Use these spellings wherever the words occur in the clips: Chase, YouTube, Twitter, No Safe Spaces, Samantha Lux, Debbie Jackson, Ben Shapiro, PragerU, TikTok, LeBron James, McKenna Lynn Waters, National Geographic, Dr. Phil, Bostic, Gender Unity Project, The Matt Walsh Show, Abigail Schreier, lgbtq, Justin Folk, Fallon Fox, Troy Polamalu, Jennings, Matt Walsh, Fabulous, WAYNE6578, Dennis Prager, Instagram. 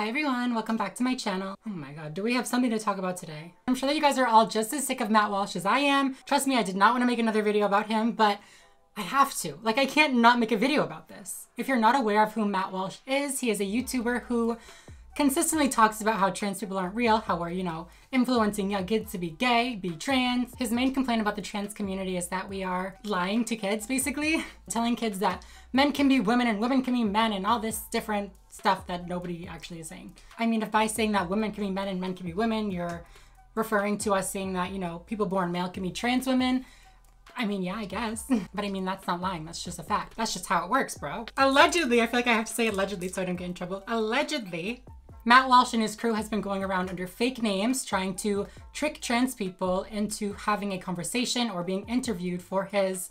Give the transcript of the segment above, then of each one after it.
Hi everyone, welcome back to my channel. Oh my god, do we have something to talk about today? I'm sure that you guys are all just as sick of Matt Walsh as I am. Trust me, I did not want to make another video about him, but I have to. Like, I can't not make a video about this. If you're not aware of who Matt Walsh is, he is a YouTuber who consistently talks about how trans people aren't real, how we're, you know, influencing young kids to be gay, be trans. His main complaint about the trans community is that we are lying to kids, basically. Telling kids that men can be women and women can be men and all this different stuff that nobody actually is saying. I mean, if by saying that women can be men and men can be women, you're referring to us saying that, you know, people born male can be trans women. I mean, yeah, I guess. But I mean, that's not lying. That's just a fact. That's just how it works, bro. Allegedly, I feel like I have to say allegedly so I don't get in trouble. Allegedly, Matt Walsh and his crew has been going around under fake names trying to trick trans people into having a conversation or being interviewed for his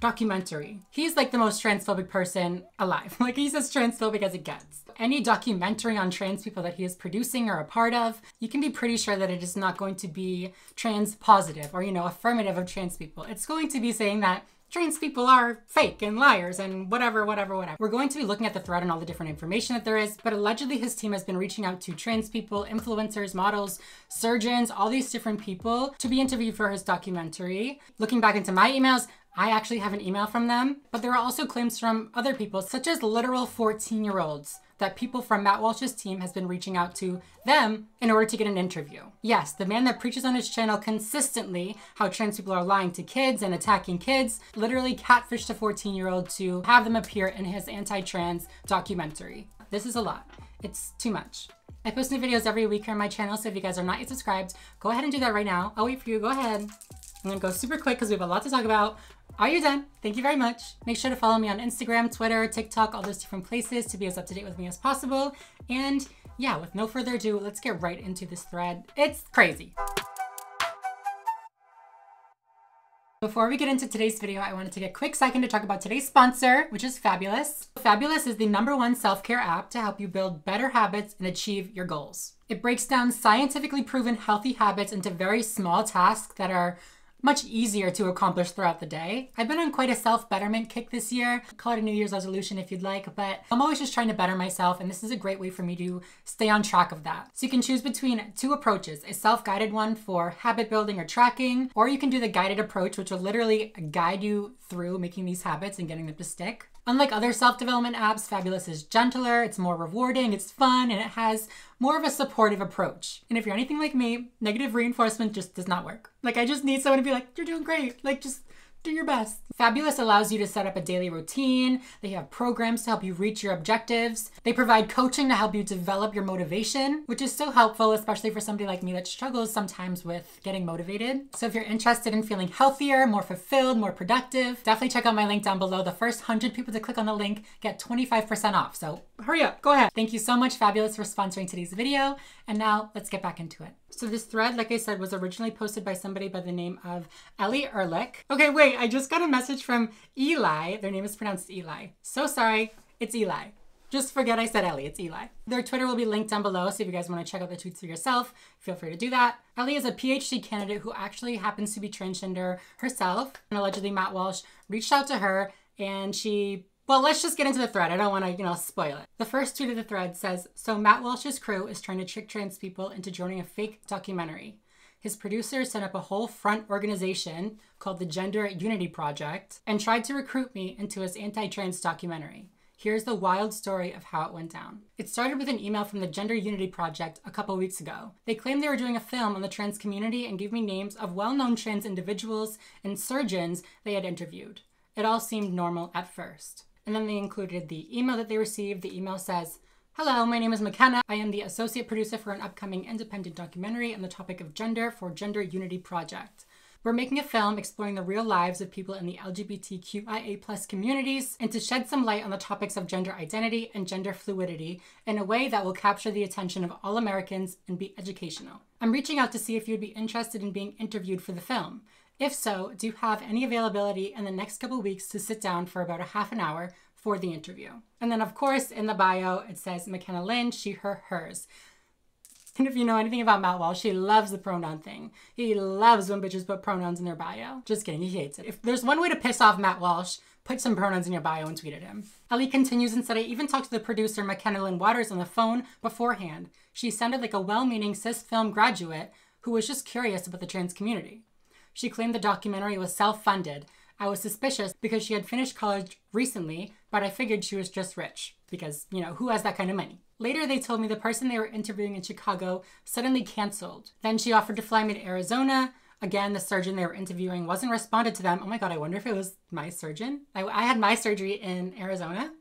documentary. He's like the most transphobic person alive. Like, he's as transphobic as it gets. Any documentary on trans people that he is producing or a part of, you can be pretty sure that it is not going to be trans positive or, you know, affirmative of trans people. It's going to be saying that trans people are fake and liars and whatever. We're going to be looking at the thread and all the different information that there is, but allegedly his team has been reaching out to trans people, influencers, models, surgeons, all these different people to be interviewed for his documentary. Looking back into my emails, I actually have an email from them, but there are also claims from other people, such as literal 14-year-olds, that people from Matt Walsh's team has been reaching out to them in order to get an interview. Yes, the man that preaches on his channel consistently how trans people are lying to kids and attacking kids, literally catfished a 14-year-old to have them appear in his anti-trans documentary. This is a lot. It's too much. I post new videos every week here on my channel, so if you guys are not yet subscribed, go ahead and do that right now. I'll wait for you, go ahead. I'm gonna go super quick because we have a lot to talk about. Are you done? Thank you very much. Make sure to follow me on Instagram, Twitter, TikTok, all those different places to be as up to date with me as possible. And yeah, with no further ado, let's get right into this thread. It's crazy. Before we get into today's video, I wanted to get a quick second to talk about today's sponsor, which is Fabulous. Fabulous is the #1 self-care app to help you build better habits and achieve your goals. It breaks down scientifically proven healthy habits into very small tasks that are much easier to accomplish throughout the day. I've been on quite a self-betterment kick this year. Call it a New Year's resolution if you'd like, but I'm always just trying to better myself, and this is a great way for me to stay on track of that. So you can choose between two approaches, a self-guided one for habit building or tracking, or you can do the guided approach, which will literally guide you through making these habits and getting them to stick. Unlike other self-development apps, Fabulous is gentler, it's more rewarding, it's fun, and it has more of a supportive approach. And if you're anything like me, negative reinforcement just does not work. Like, I just need someone to be like, you're doing great, like just do your best. Fabulous allows you to set up a daily routine. They have programs to help you reach your objectives. They provide coaching to help you develop your motivation, which is so helpful, especially for somebody like me that struggles sometimes with getting motivated. So if you're interested in feeling healthier, more fulfilled, more productive, definitely check out my link down below. The first 100 people to click on the link get 25% off. So hurry up, go ahead. Thank you so much, Fabulous, for sponsoring today's video. And now let's get back into it. So this thread, like I said, was originally posted by somebody by the name of Eli Erlick. Okay, wait, I just got a message from Eli. Their name is pronounced Eli. So sorry, it's Eli. Just forget I said Ellie, it's Eli. Their Twitter will be linked down below, so if you guys want to check out the tweets for yourself, feel free to do that. Ellie is a PhD candidate who actually happens to be transgender herself, and allegedly Matt Walsh reached out to her and she... Well, let's just get into the thread. I don't want to, you know, spoil it. The first tweet of the thread says, so Matt Walsh's crew is trying to trick trans people into joining a fake documentary. His producers set up a whole front organization called the Gender Unity Project and tried to recruit me into his anti-trans documentary. Here's the wild story of how it went down. It started with an email from the Gender Unity Project a couple weeks ago. They claimed they were doing a film on the trans community and gave me names of well-known trans individuals and surgeons they had interviewed. It all seemed normal at first. And then they included the email that they received. The email says, hello, my name is McKenna. I am the associate producer for an upcoming independent documentary on the topic of gender for Gender Unity Project. We're making a film exploring the real lives of people in the LGBTQIA+ communities and to shed some light on the topics of gender identity and gender fluidity in a way that will capture the attention of all Americans and be educational. I'm reaching out to see if you'd be interested in being interviewed for the film. If so, do you have any availability in the next couple weeks to sit down for about a half an hour for the interview? And then of course, in the bio, it says McKenna Lynn, she, her, hers. And if you know anything about Matt Walsh, he loves the pronoun thing. He loves when bitches put pronouns in their bio. Just kidding, he hates it. If there's one way to piss off Matt Walsh, put some pronouns in your bio and tweet at him. Ellie continues and said, I even talked to the producer, McKenna Lynn Waters, on the phone beforehand. She sounded like a well-meaning cis film graduate who was just curious about the trans community. She claimed the documentary was self-funded. I was suspicious because she had finished college recently, but I figured she was just rich because, you know, who has that kind of money? Later, they told me the person they were interviewing in Chicago suddenly canceled. Then she offered to fly me to Arizona. Again, the surgeon they were interviewing wasn't responded to them. Oh my God, I wonder if it was my surgeon. I had my surgery in Arizona. Oh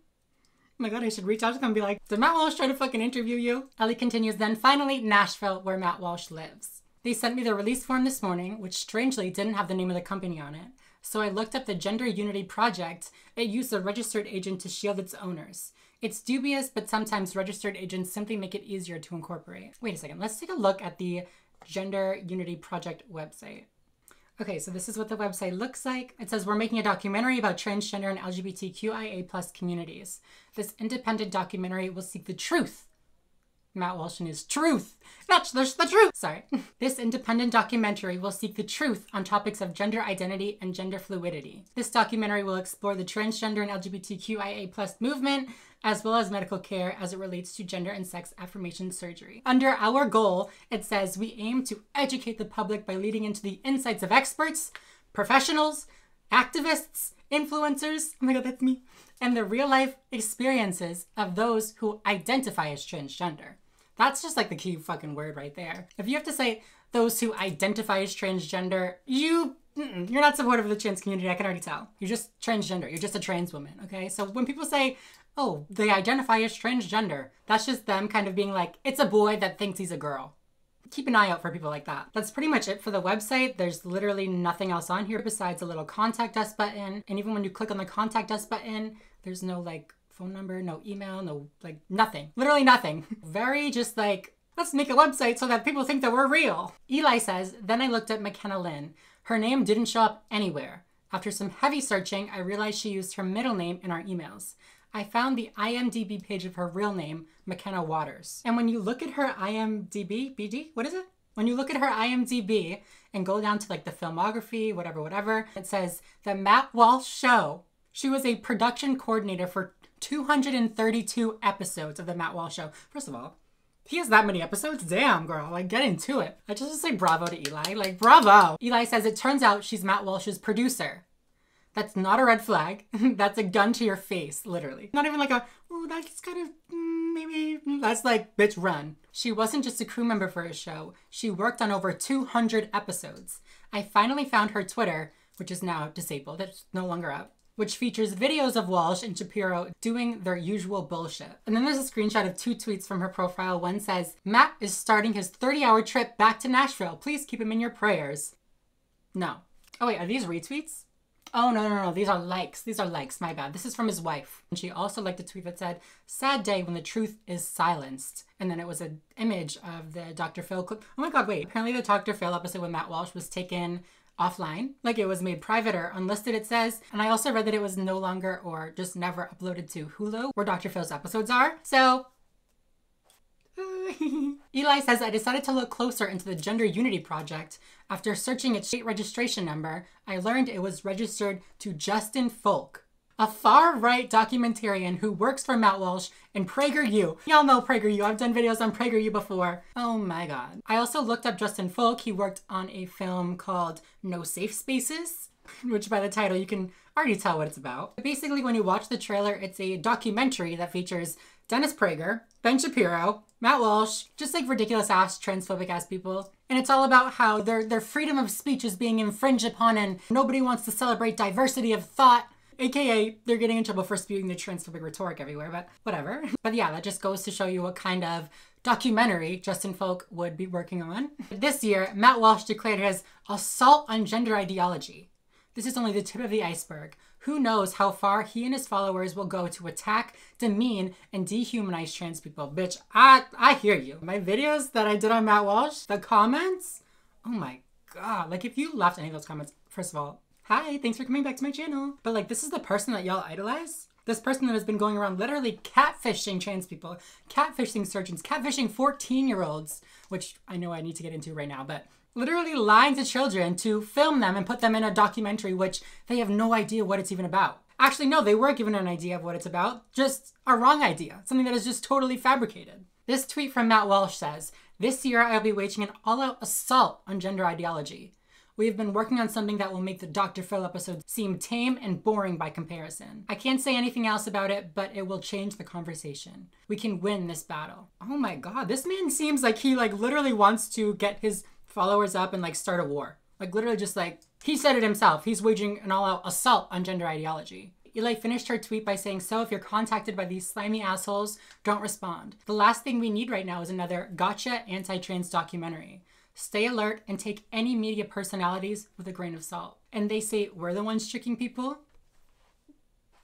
my God, I should reach out to them and be like, did Matt Walsh try to fucking interview you? Ellie continues, then finally, Nashville, where Matt Walsh lives. They sent me the release form this morning, which strangely didn't have the name of the company on it. So I looked up the Gender Unity Project. It used a registered agent to shield its owners. It's dubious, but sometimes registered agents simply make it easier to incorporate. Wait a second, let's take a look at the Gender Unity Project website. Okay, so this is what the website looks like. It says, we're making a documentary about transgender and LGBTQIA+ communities. This independent documentary will seek the truth. Matt Walsh and his truth. Not the truth. Sorry. This independent documentary will seek the truth on topics of gender identity and gender fluidity. This documentary will explore the transgender and LGBTQIA+ movement, as well as medical care as it relates to gender and sex affirmation surgery. Under our goal, it says, we aim to educate the public by leading into the insights of experts, professionals, activists, influencers, oh my God, that's me, and the real life experiences of those who identify as transgender. That's just like the key fucking word right there. If you have to say those who identify as transgender, you're not supportive of the trans community, I can already tell. You're just transgender, you're just a trans woman, okay? So when people say, oh, they identify as transgender, that's just them kind of being like, it's a boy that thinks he's a girl. Keep an eye out for people like that. That's pretty much it for the website. There's literally nothing else on here besides a little contact us button. And even when you click on the contact us button, there's no like phone number, no email, no like nothing, literally nothing. Very just like, let's make a website so that people think that we're real. Eli says, then I looked at McKenna Lynn. Her name didn't show up anywhere. After some heavy searching, I realized she used her middle name in our emails. I found the IMDb page of her real name, McKenna Waters. And when you look at her IMDb, BD, what is it? When you look at her IMDb and go down to like the filmography, whatever, whatever, it says The Matt Walsh Show. She was a production coordinator for 232 episodes of The Matt Walsh Show. First of all, he has that many episodes? Damn, girl, like get into it. I just want to say bravo to Eli, like bravo. Eli says it turns out she's Matt Walsh's producer. That's not a red flag. That's a gun to your face, literally. Not even like a, oh, that's kind of, maybe, that's like, bitch, run. She wasn't just a crew member for his show. She worked on over 200 episodes. I finally found her Twitter, which is now disabled, it's no longer up, which features videos of Walsh and Shapiro doing their usual bullshit. And then there's a screenshot of two tweets from her profile. One says, Matt is starting his 30-hour trip back to Nashville. Please keep him in your prayers. No. Oh wait, are these retweets? Oh, no, no, no, these are likes. These are likes, my bad. This is from his wife. And she also liked a tweet that said, sad day when the truth is silenced. And then it was an image of the Dr. Phil clip. Oh my God, wait. Apparently the Dr. Phil episode with Matt Walsh was taken offline. Like it was made private or unlisted, it says. And I also read that it was no longer or just never uploaded to Hulu, where Dr. Phil's episodes are. So... Eli says, I decided to look closer into the Gender Unity Project. After searching its state registration number, I learned it was registered to Justin Folk, a far-right documentarian who works for Matt Walsh and PragerU. Y'all know PragerU. I've done videos on PragerU before. Oh my God. I also looked up Justin Folk. He worked on a film called No Safe Spaces, which by the title you can already tell what it's about. But basically, when you watch the trailer, it's a documentary that features Dennis Prager, Ben Shapiro, Matt Walsh, just like ridiculous ass, transphobic ass people. And it's all about how their freedom of speech is being infringed upon and nobody wants to celebrate diversity of thought, AKA they're getting in trouble for spewing their transphobic rhetoric everywhere, but whatever. But yeah, that just goes to show you what kind of documentary Justin Folk would be working on. This year, Matt Walsh declared his assault on gender ideology. This is only the tip of the iceberg. Who knows how far he and his followers will go to attack, demean, and dehumanize trans people. Bitch, I hear you. My videos that I did on Matt Walsh, the comments, oh my God. Like if you left any of those comments, first of all, hi, thanks for coming back to my channel. But like, this is the person that y'all idolize? This person that has been going around literally catfishing trans people, catfishing surgeons, catfishing 14-year-olds, which I know I need to get into right now, but literally lying to children to film them and put them in a documentary which they have no idea what it's even about. Actually, no, they were given an idea of what it's about, just a wrong idea, something that is just totally fabricated. This tweet from Matt Walsh says, "This year I'll be waging an all-out assault on gender ideology. We have been working on something that will make the Dr. Phil episode seem tame and boring by comparison. I can't say anything else about it, but it will change the conversation. We can win this battle." Oh my God, this man seems like he literally wants to get his followers up and start a war. Literally just he said it himself. He's waging an all-out assault on gender ideology. Eli finished her tweet by saying, "So if you're contacted by these slimy assholes, don't respond. The last thing we need right now is another gotcha anti-trans documentary. Stay alert and take any media personalities with a grain of salt." And they say we're the ones tricking people.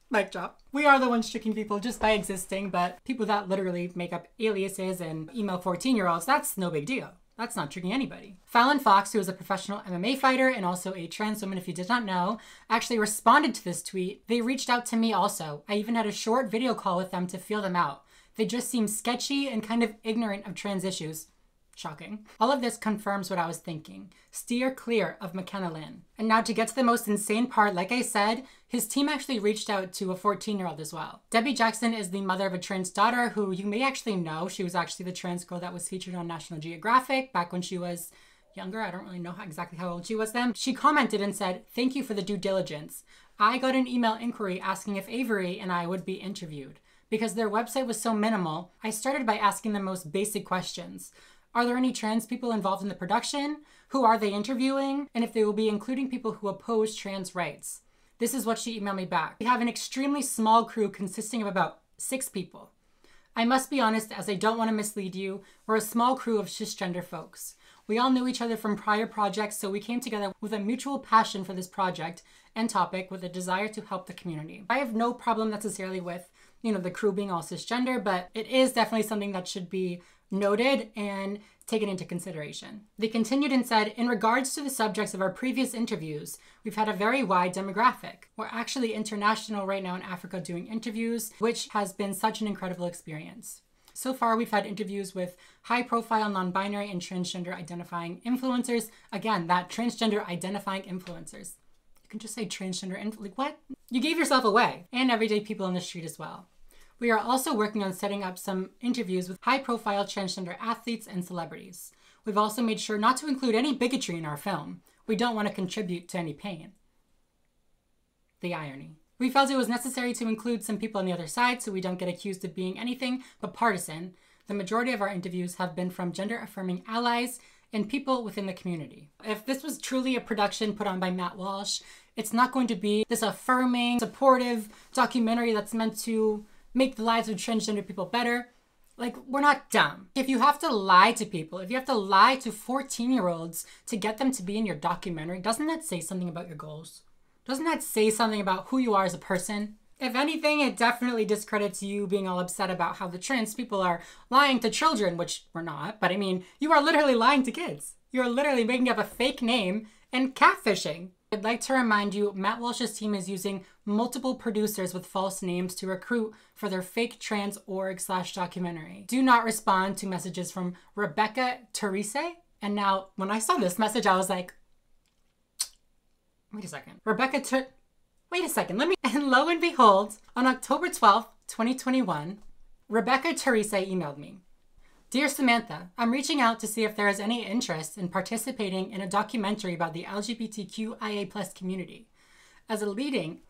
Mic drop. We are the ones tricking people just by existing, but people that literally make up aliases and email 14-year-olds, that's no big deal. That's not tricking anybody. Fallon Fox, who is a professional MMA fighter and also a trans woman, if you did not know, actually responded to this tweet. "They reached out to me also. I even had a short video call with them to feel them out. They just seem sketchy and kind of ignorant of trans issues." Shocking. "All of this confirms what I was thinking. Steer clear of McKenna Lynn." And now to get to the most insane part, like I said, his team actually reached out to a 14-year-old as well. Debbie Jackson is the mother of a trans daughter who you may actually know. She was actually the trans girl that was featured on National Geographic back when she was younger. I don't really know exactly how old she was then. She commented and said, "Thank you for the due diligence. I got an email inquiry asking if Avery and I would be interviewed. Because their website was so minimal, I started by asking the most basic questions. Are there any trans people involved in the production? Who are they interviewing? And if they will be including people who oppose trans rights." This is what she emailed me back. "We have an extremely small crew consisting of about 6 people. I must be honest, as I don't want to mislead you, we're a small crew of cisgender folks. We all knew each other from prior projects, so we came together with a mutual passion for this project and topic with a desire to help the community." I have no problem necessarily with, the crew being all cisgender, but it is definitely something that should be noted and taken into consideration. They continued and said, "In regards to the subjects of our previous interviews, we've had a very wide demographic. We're actually international right now in Africa doing interviews, which has been such an incredible experience. So far, we've had interviews with high-profile non-binary and transgender-identifying influencers." Again, that transgender-identifying influencers. You can just say transgender, what? You gave yourself away. "And everyday people on the street as well. We are also working on setting up some interviews with high-profile transgender athletes and celebrities. We've also made sure not to include any bigotry in our film. We don't want to contribute to any pain." The irony. "We felt it was necessary to include some people on the other side so we don't get accused of being anything but partisan. The majority of our interviews have been from gender-affirming allies and people within the community." If this was truly a production put on by Matt Walsh, it's not going to be this affirming, supportive documentary that's meant to make the lives of transgender people better. We're not dumb. If you have to lie to people, if you have to lie to 14-year-olds to get them to be in your documentary, doesn't that say something about your goals? Doesn't that say something about who you are as a person? If anything, it definitely discredits you being all upset about how the trans people are lying to children, which we're not, but I mean, you are literally lying to kids. You're literally making up a fake name and catfishing. I'd like to remind you, Matt Walsh's team is using multiple producers with false names to recruit for their fake trans org/documentary. Do not respond to messages from Rebecca Terese. And now, when I saw this message, I was like, wait a second. And lo and behold, on October 12th, 2021, Rebecca Terese emailed me. "Dear Samantha, I'm reaching out to see if there is any interest in participating in a documentary about the LGBTQIA+ community. As a leading,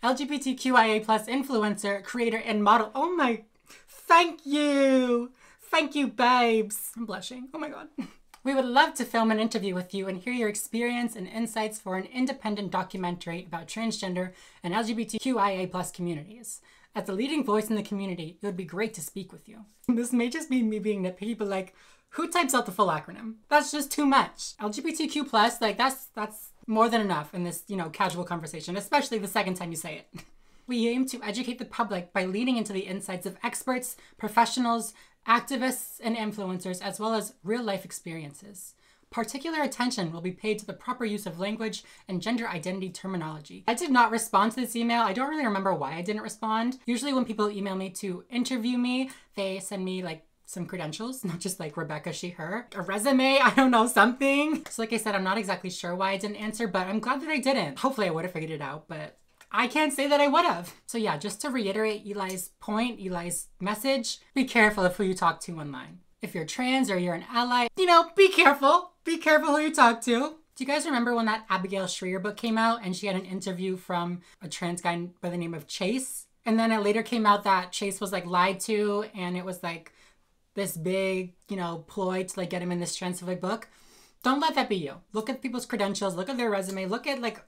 LGBTQIA+ influencer, creator, and model." Oh my, thank you. Thank you, babes. I'm blushing. Oh my God. "We would love to film an interview with you and hear your experience and insights for an independent documentary about transgender and LGBTQIA+ communities. As the leading voice in the community, it would be great to speak with you." This may just be me being nitpicky, but who types out the full acronym? That's just too much. LGBTQ+, that's more than enough in this, casual conversation, especially the second time you say it. "We aim to educate the public by leaning into the insights of experts, professionals, activists, and influencers, as well as real-life experiences. Particular attention will be paid to the proper use of language and gender identity terminology." I did not respond to this email. I don't really remember why I didn't respond. Usually when people email me to interview me, they send me some credentials, not just Rebecca, she, her, a resume, I don't know, something. So like I said, I'm not exactly sure why I didn't answer, but I'm glad that I didn't. Hopefully I would have figured it out, but I can't say that I would have. So yeah, just to reiterate Eli's point, Eli's message, be careful of who you talk to online. If you're trans or you're an ally, you know, be careful. Be careful who you talk to. Do you guys remember when that Abigail Schreier book came out and she had an interview from a trans guy by the name of Chase? And then it later came out that Chase was like lied to, and it was like this big, you know, ploy to like get him in this transphobic book. Don't let that be you. Look at people's credentials, look at their resume, look at like,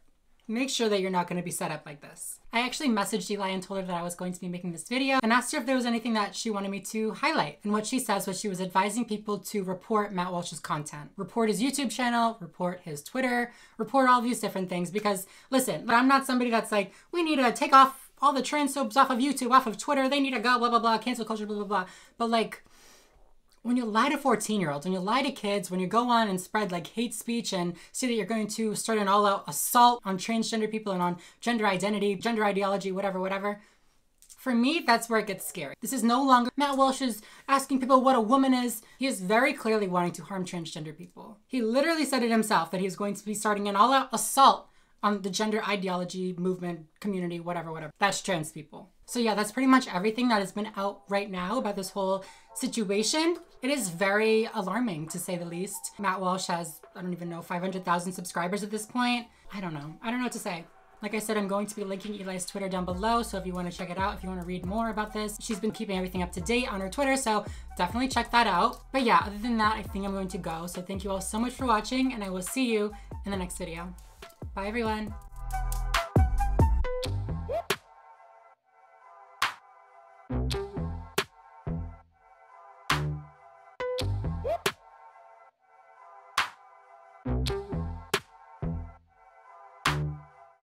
make sure that you're not going to be set up like this. I actually messaged Eli and told her that I was going to be making this video and asked her if there was anything that she wanted me to highlight. And what she says was she was advising people to report Matt Walsh's content, report his YouTube channel, report his Twitter, report all these different things. Because listen, I'm not somebody that's like, we need to take off all the transphobes off of YouTube, off of Twitter. They need to go, blah, blah, blah, cancel culture, blah, blah, blah. But like, when you lie to 14-year-olds, when you lie to kids, when you go on and spread like hate speech and say that you're going to start an all-out assault on transgender people and on gender identity, gender ideology, whatever, whatever. For me, that's where it gets scary. This is no longer Matt Walsh is asking people what a woman is. He is very clearly wanting to harm transgender people. He literally said it himself that he's going to be starting an all-out assault on the gender ideology movement, community, whatever, whatever. That's trans people. So yeah, that's pretty much everything that has been out right now about this whole situation. It is very alarming, to say the least. Matt Walsh has, I don't even know, 500,000 subscribers at this point. I don't know. I don't know what to say. Like I said, I'm going to be linking Eli's Twitter down below, so if you want to check it out, if you want to read more about this. She's been keeping everything up to date on her Twitter, so definitely check that out. But yeah, other than that, I think I'm going to go. So thank you all so much for watching, and I will see you in the next video. Bye, everyone.